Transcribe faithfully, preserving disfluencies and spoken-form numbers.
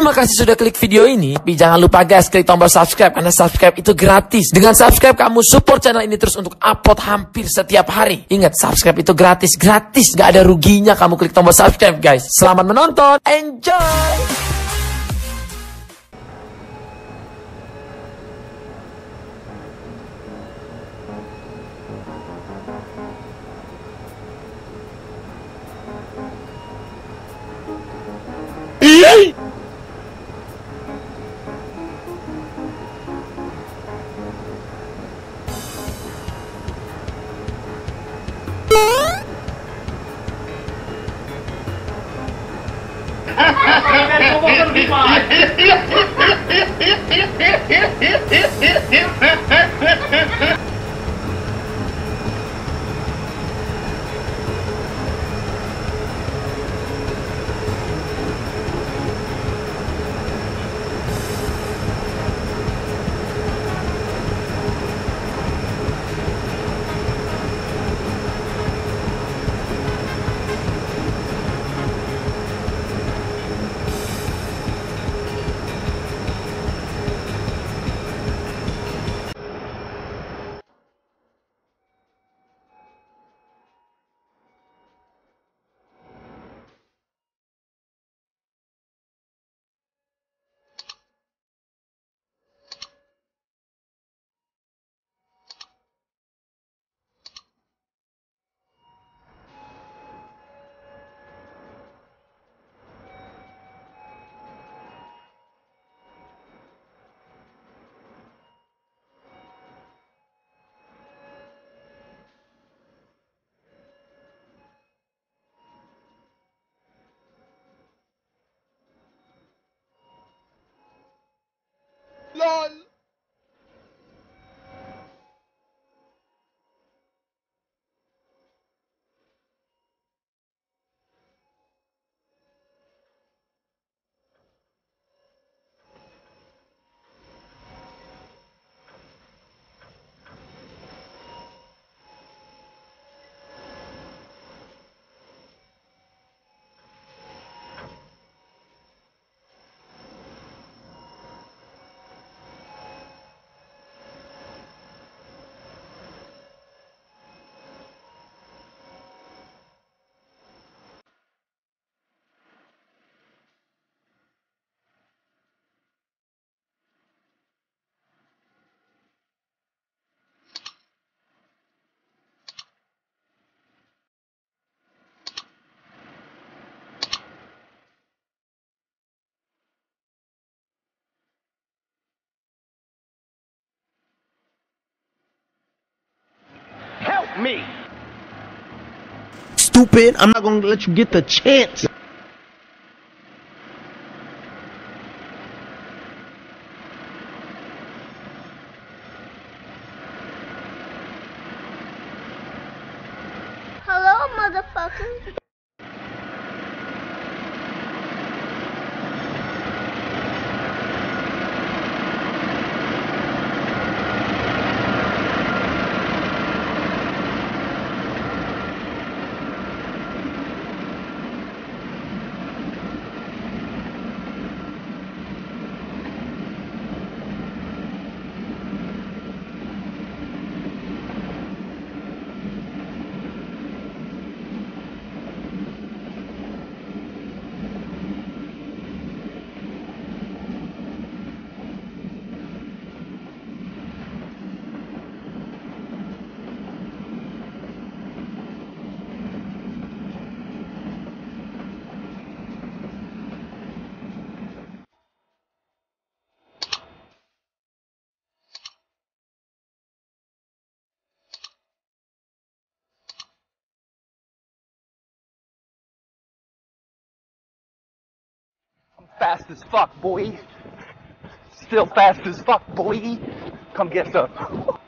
Terima kasih sudah klik video ini, tapi jangan lupa guys klik tombol subscribe karena subscribe itu gratis. Dengan subscribe kamu support channel ini terus untuk upload hampir setiap hari. Ingat, subscribe itu gratis, gratis, gak ada ruginya kamu klik tombol subscribe guys. Selamat menonton, enjoy! Me. Stupid, I'm not gonna let you get the chance. Hello, motherfucker. Fast as fuck, boy. Still fast as fuck, boy. Come get some.